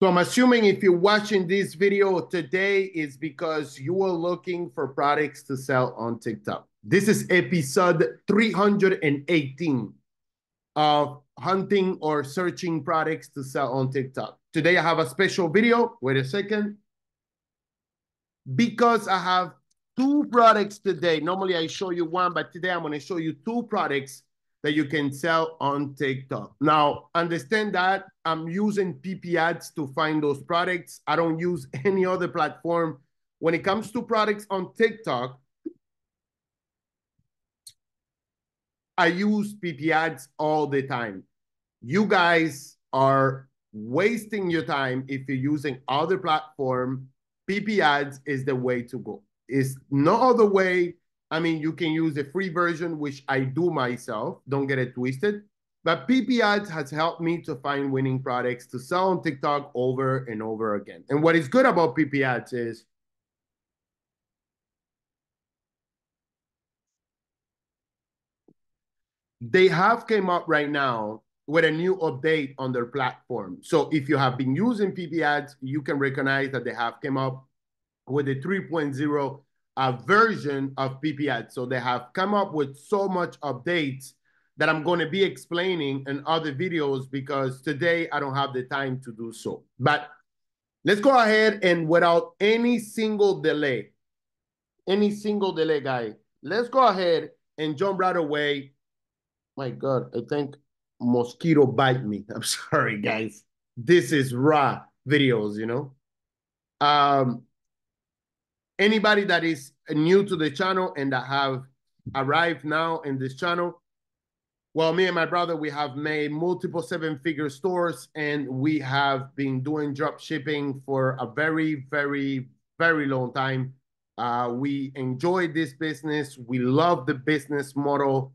So I'm assuming if you're watching this video today, it's because you are looking for products to sell on TikTok. This is episode 318 of hunting or searching products to sell on TikTok. Today I have a special video. Wait a second. Because I have two products today. Normally I show you one, but today I'm going to show you two products that you can sell on TikTok. Now, understand that I'm using PiPiAds to find those products. I don't use any other platform. When it comes to products on TikTok, I use PiPiAds all the time. You guys are wasting your time if you're using other platform. PiPiAds is the way to go. It's no other way. I mean, you can use a free version, which I do myself. Don't get it twisted. But PiPiAds has helped me to find winning products to sell on TikTok over and over again. And what is good about PiPiAds is they have came up right now with a new update on their platform. So if you have been using PiPiAds, you can recognize that they have came up with a 3.0 version of PiPiAds. So they have come up with so much updates that I'm going to be explaining in other videos because today I don't have the time to do so. But let's go ahead and without any single delay, guys, let's go ahead and jump right away. My God, I think mosquito bite me. I'm sorry, guys. This is raw videos, you know. Anybody that is new to the channel and that have arrived now in this channel, well, me and my brother, we have made multiple seven-figure stores and we have been doing drop shipping for a very, very, very long time. We enjoy this business. We love the business model.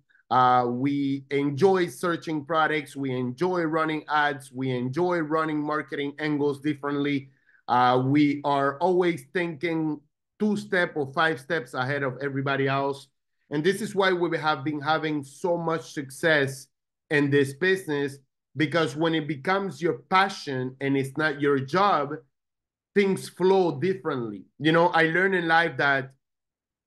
We enjoy searching products. We enjoy running ads. We enjoy running marketing angles differently. We are always thinking two steps or five steps ahead of everybody else. And this is why we have been having so much success in this business, because when it becomes your passion and it's not your job, things flow differently. You know, I learned in life that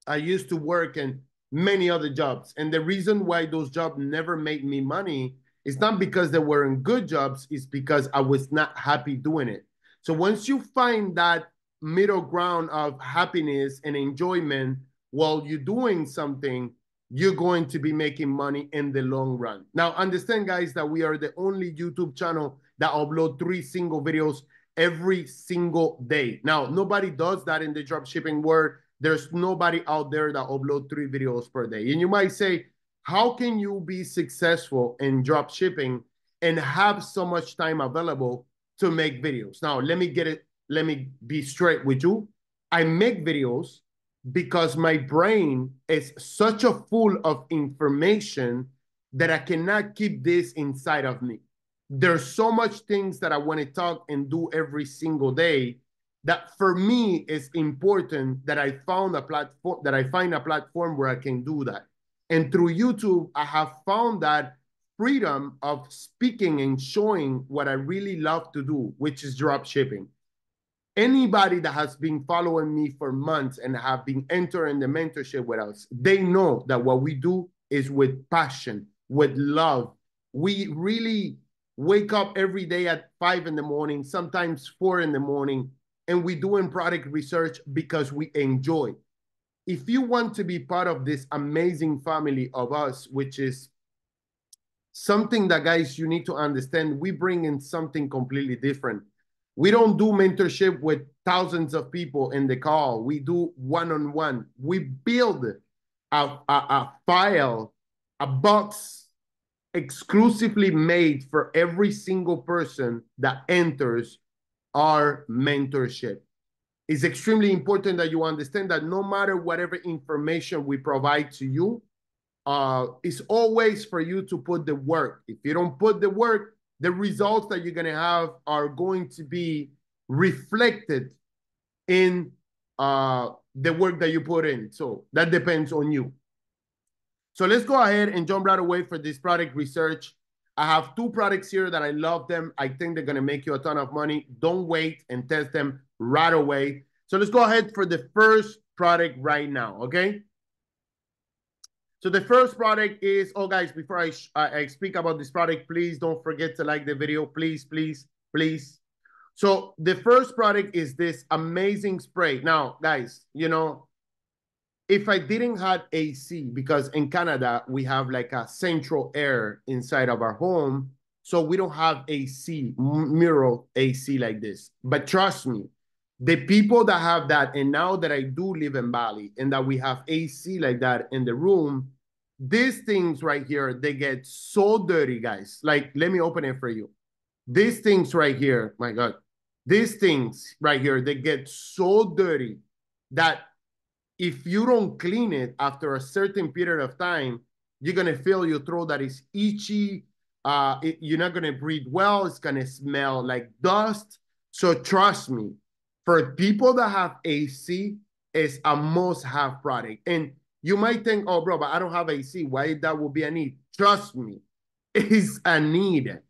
I used to work in many other jobs. And the reason why those jobs never made me money is not because they weren't good jobs, it's because I was not happy doing it. So once you find that middle ground of happiness and enjoyment while you're doing something, you're going to be making money in the long run. Now, understand, guys, that we are the only YouTube channel that upload three single videos every single day. Now, nobody does that in the dropshipping world. There's nobody out there that upload three videos per day. And you might say, how can you be successful in dropshipping and have so much time available to make videos? Now, let me be straight with you. I make videos because my brain is such a full of information that I cannot keep this inside of me. There's so much things that I want to talk and do every single day that for me is important that I found a platform, that I find a platform where I can do that. And through YouTube, I have found that freedom of speaking and showing what I really love to do, which is drop shipping. Anybody that has been following me for months and have been entering the mentorship with us, they know that what we do is with passion, with love. We really wake up every day at 5 in the morning, sometimes 4 in the morning, and we're doing product research because we enjoy. If you want to be part of this amazing family of us, which is something that, guys, you need to understand, we bring in something completely different. We don't do mentorship with thousands of people in the call. We do one-on-one. We build a file, a box exclusively made for every single person that enters our mentorship. It's extremely important that you understand that no matter whatever information we provide to you, it's always for you to put the work. If you don't put the work, the results that you're going to have are going to be reflected in the work that you put in. So that depends on you. So let's go ahead and jump right away for this product research. I have two products here that I love them. I think they're going to make you a ton of money. Don't wait and test them right away. So let's go ahead for the first product right now, okay? So the first product is, oh guys, before I speak about this product, please don't forget to like the video, please, please, please. So the first product is this amazing spray. Now, guys, you know, if I didn't have AC, because in Canada, we have like a central air inside of our home, so we don't have AC, mirror AC like this. But trust me, the people that have that, and now that I do live in Bali and that we have AC like that in the room, these things right here, they get so dirty, guys. Like, let me open it for you. These things right here, my God, these things right here, they get so dirty that if you don't clean it after a certain period of time, you're going to feel your throat that is itchy. You're not going to breathe well. It's going to smell like dust. So trust me, for people that have AC, it's a must-have product. And you might think, oh, bro, but I don't have AC. Why that would be a need? Trust me, it's a need.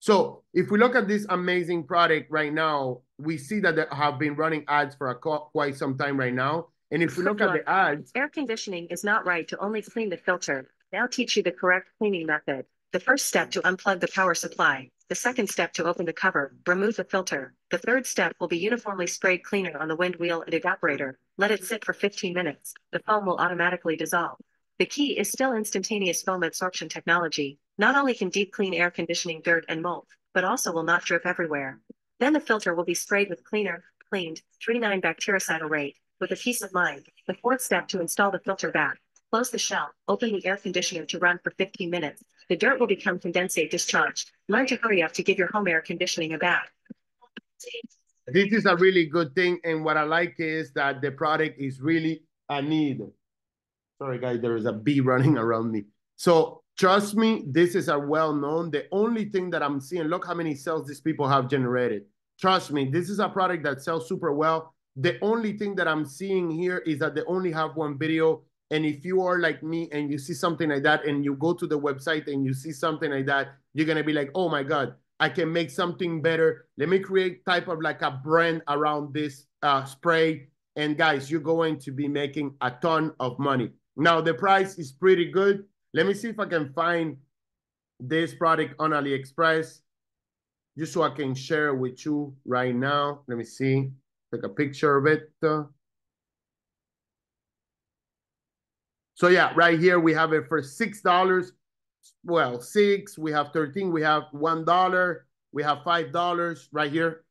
So if we look at this amazing product right now, we see that they have been running ads for quite some time right now. And if we look at the ads... Air conditioning is not right to only clean the filter. Now teach you the correct cleaning method. The first step to unplug the power supply. The second step to open the cover, remove the filter. The third step will be uniformly sprayed cleaner on the wind wheel and evaporator. Let it sit for 15 minutes. The foam will automatically dissolve. The key is still instantaneous foam absorption technology. Not only can deep clean air conditioning dirt and mold, but also will not drip everywhere. Then the filter will be sprayed with cleaner, cleaned, 3.9 bactericidal rate, with a peace of mind. The fourth step to install the filter back. Close the shell, open the air conditioner to run for 15 minutes. The dirt will become condensate discharged. Learn to hurry up to give your home air conditioning a bath. This is a really good thing. And what I like is that the product is really a need. Sorry, guys, there is a bee running around me. So trust me, this is a well-known. The only thing that I'm seeing, look how many sales these people have generated. Trust me, this is a product that sells super well. The only thing that I'm seeing here is that they only have one video. And if you are like me and you see something like that and you go to the website and you see something like that, you're going to be like, oh my God, I can make something better. Let me create type of like a brand around this spray. And guys, you're going to be making a ton of money. Now, the price is pretty good. Let me see if I can find this product on AliExpress just so I can share it with you right now. Let me see. Take a picture of it. So yeah, right here, we have it for $6. Well, $6, we have $13, we have $1, we have $5 right here.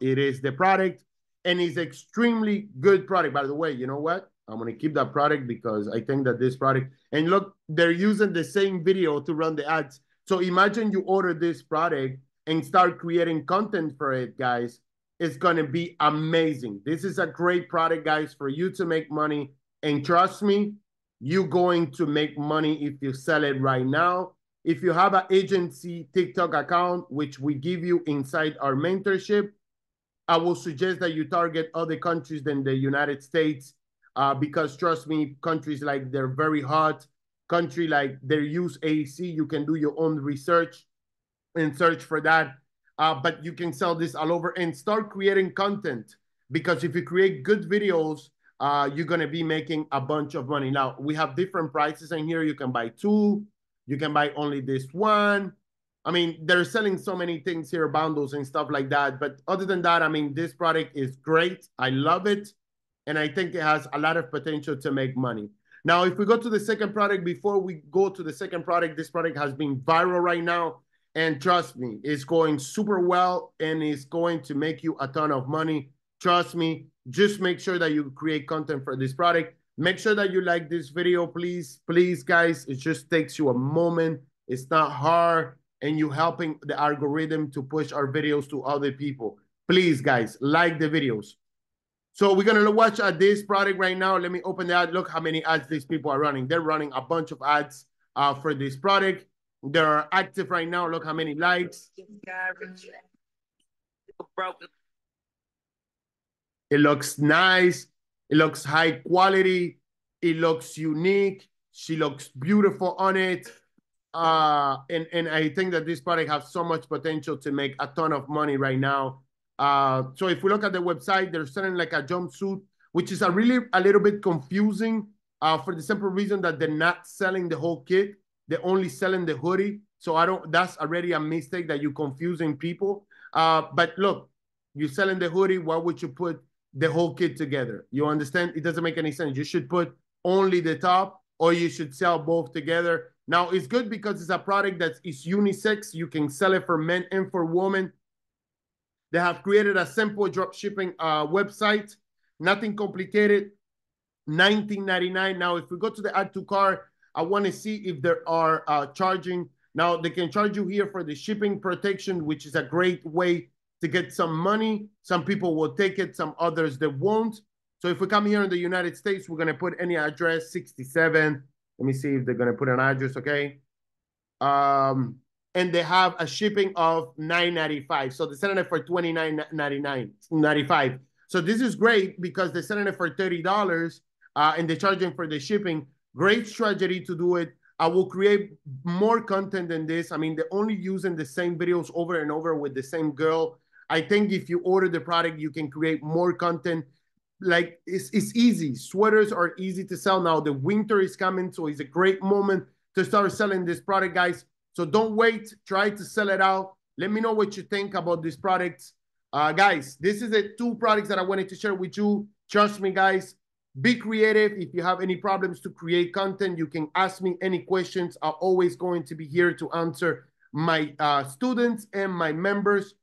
It is the product, and it's extremely good product. By the way, you know what? I'm going to keep that product because I think that this product, and look, they're using the same video to run the ads. So imagine you order this product and start creating content for it, guys. It's going to be amazing. This is a great product, guys, for you to make money. And trust me, you're going to make money if you sell it right now. If you have an agency TikTok account, which we give you inside our mentorship, I will suggest that you target other countries than the United States because trust me, countries like they're very hot, country like they use AC, you can do your own research and search for that. But you can sell this all over and start creating content because if you create good videos, you're going to be making a bunch of money. Now, we have different prices in here. You can buy two. You can buy only this one. I mean, they're selling so many things here, bundles and stuff like that. But other than that, I mean, this product is great. I love it. And I think it has a lot of potential to make money. Now, if we go to the second product, before we go to the second product, this product has been viral right now. And trust me, it's going super well and it's going to make you a ton of money. Trust me, just make sure that you create content for this product. Make sure that you like this video, please. Please, guys, it just takes you a moment. It's not hard. And you're helping the algorithm to push our videos to other people. Please, guys, like the videos. So we're going to watch at this product right now. Let me open the ad. Look how many ads these people are running. They're running a bunch of ads for this product. They're active right now. Look how many likes. It looks nice. It looks high quality. It looks unique. She looks beautiful on it. And I think that this product has so much potential to make a ton of money right now. So if we look at the website, they're selling like a jumpsuit, which is a little bit confusing for the simple reason that they're not selling the whole kit. They're only selling the hoodie. So that's already a mistake that you're confusing people. But look, you're selling the hoodie. Why would you put the whole kit together? You understand? It doesn't make any sense. You should put only the top, or you should sell both together. Now, it's good because it's a product that is unisex. You can sell it for men and for women. They have created a simple drop shipping website. Nothing complicated. $19.99. Now, if we go to the add to cart, I want to see if there are charging. Now, they can charge you here for the shipping protection, which is a great way to get some money. Some people will take it, some others they won't. So if we come here in the United States, we're going to put any address, 67. Let me see if they're going to put an address, okay? And they have a shipping of $9.95. So they're selling it for $29.95. So this is great because they're selling it for $30 and they're charging for the shipping. Great strategy to do it. I will create more content than this. I mean, they're only using the same videos over and over with the same girl. I think if you order the product, you can create more content. Like, it's easy. Sweaters are easy to sell now. The winter is coming, so it's a great moment to start selling this product, guys. So don't wait. Try to sell it out. Let me know what you think about these products. Guys, this is the two products that I wanted to share with you. Trust me, guys. Be creative. If you have any problems to create content, you can ask me any questions. I'm always going to be here to answer my students and my members.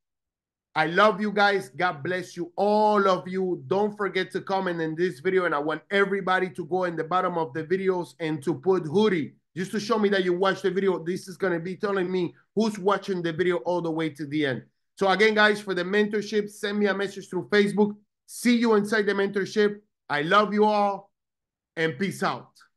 I love you guys. God bless you, all of you. Don't forget to comment in this video, and I want everybody to go in the bottom of the videos and to put hoodie, just to show me that you watched the video. This is going to be telling me who's watching the video all the way to the end. So again, guys, for the mentorship, send me a message through Facebook. See you inside the mentorship. I love you all, and peace out.